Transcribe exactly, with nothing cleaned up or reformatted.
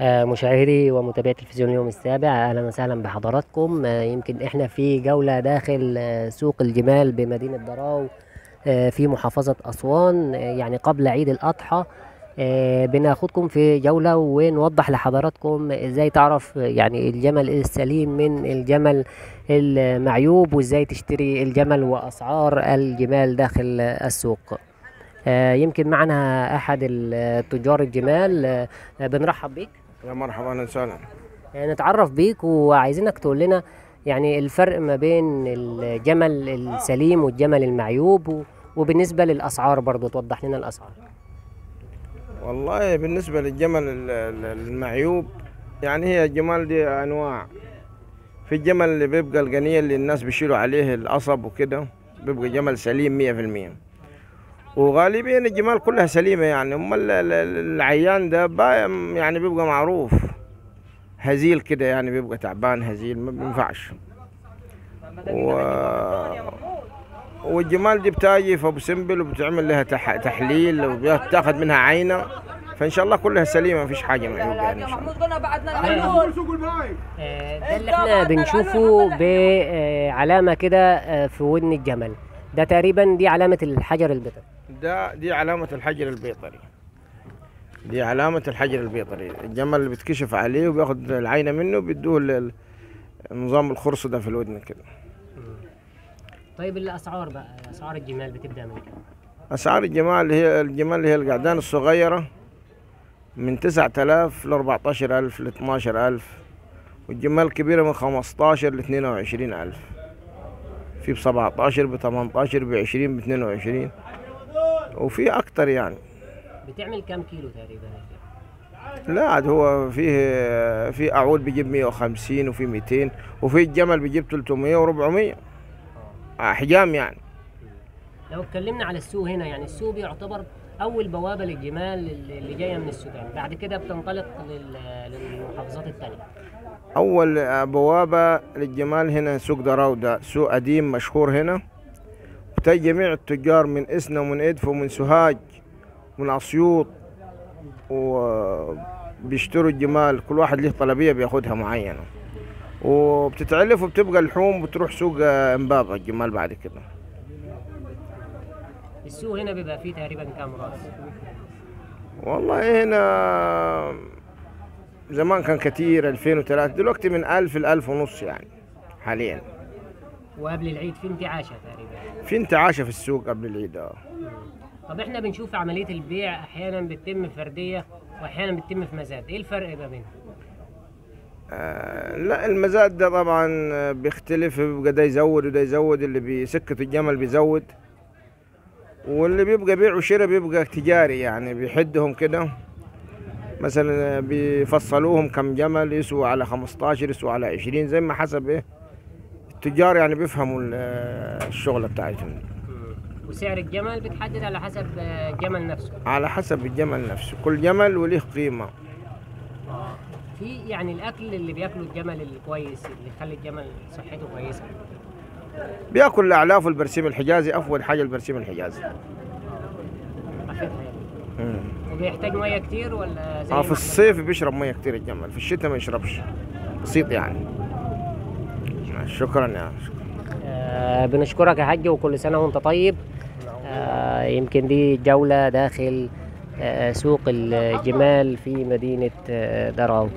مشاهدي ومتابعي تلفزيون اليوم السابع، اهلا وسهلا بحضراتكم. يمكن احنا في جولة داخل سوق الجمال بمدينة دراو في محافظة اسوان، يعني قبل عيد الاضحى. بناخدكم في جولة ونوضح لحضراتكم ازاي تعرف يعني الجمل السليم من الجمل المعيوب، وازاي تشتري الجمل واسعار الجمال داخل السوق. يمكن معنا احد تجار الجمال، بنرحب بيك. يا مرحبا، اهلا وسهلا. نتعرف بيك وعايزينك تقول لنا يعني الفرق ما بين الجمل السليم والجمل المعيوب، وبالنسبه للاسعار برضو توضح لنا الاسعار. والله بالنسبه للجمل المعيوب، يعني هي الجمال دي انواع. في الجمل اللي بيبقى القنيه اللي الناس بيشيلوا عليه القصب وكده، بيبقى جمل سليم مية في المية، وغالبيا الجمال كلها سليمه. يعني اما العيان ده يعني بيبقى معروف هزيل كده، يعني بيبقى تعبان هزيل ما بينفعش. و... والجمال دي بتاجي في ابو سمبل وبتعمل لها تح... تحليل وبتاخد منها عينه، فان شاء الله كلها سليمه، ما فيش حاجه معيوبه يعني ان شاء الله. ده اللي احنا بنشوفه بعلامه كده في ودن الجمل ده، تقريبا دي علامه الحجر البيطري. ده دي علامه الحجر البيطري دي علامه الحجر البيطري الجمل اللي بتكشف عليه وبياخد العينه منه، بيدوه نظام الخرص ده في الودن كده. طيب الاسعار بقى، اسعار الجمال بتبدا من كام؟ اسعار الجمال هي الجمال اللي هي القعدان الصغيره من تسعة آلاف ل أربعة عشر ألف ل اثنا عشر ألف، والجمال الكبيره من خمسة عشر ل اثنين وعشرين ألف، في ب سبعة عشر ب ثمانية عشر ب عشرين ب اثنين وعشرين، وفي اكتر. يعني بتعمل كام كيلو تقريبا؟ لا عاد هو فيه في اعود بيجيب مية وخمسين وفي ميتين، وفي الجمل بيجيب ثلاثمية و400 احجام. يعني لو اتكلمنا على السوق هنا، يعني السوق بيعتبر اول بوابه للجمال اللي جايه من السودان، بعد كده بتنطلق للمحافظات الثانيه. اول بوابه للجمال هنا سوق دراو، ده سوق قديم مشهور هنا، بتاع جميع التجار من اسنا ومن ادفو ومن سهاج ومن اسيوط، وبيشتروا الجمال. كل واحد له طلبيه بياخدها معينه، وبتتعلف وبتبقى لحوم، بتروح سوق امبابا الجمال بعد كده. السوق هنا بيبقى فيه تقريبا كام راس؟ والله هنا زمان كان كتير، ألفين وثلاثة، دلوقتي من ألف ل ألف ونص يعني حاليا. وقبل العيد في انتعاشه تقريبا؟ في انتعاشه في السوق قبل العيد. اه. طب احنا بنشوف عمليه البيع احيانا بتتم فرديه واحيانا بتتم في مزاد، ايه الفرق ما بينهم؟ آه لا، المزاد ده طبعا بيختلف، بيبقى ده يزود وده يزود، اللي بيسكت الجمل بيزود، واللي بيبقى بيع وشراء بيبقى تجاري. يعني بيحدهم كده، مثلا بيفصلوهم كم جمل يسوى على خمسة عشر يسوى على عشرين، زي ما حسب ايه التجار يعني بيفهموا الشغله بتاعتهم. وسعر الجمل بتحدد على حسب الجمل نفسه؟ على حسب الجمل نفسه، كل جمل وله قيمه. اه في يعني الاكل اللي بياكله الجمل الكويس اللي يخلي الجمل صحته كويسه، بياكل الاعلاف والبرسيم الحجازي، افضل حاجه البرسيم الحجازي. وبيحتاج ميه كتير ولا زي؟ اه في الصيف بيشرب ميه كتير الجمل، في الشتاء ما يشربش، بسيط يعني. شكرا يا شكرا. آه بنشكرك يا حاج، وكل سنه وانت طيب. آه يمكن دي جوله داخل آه سوق الجمال في مدينه آه دراو.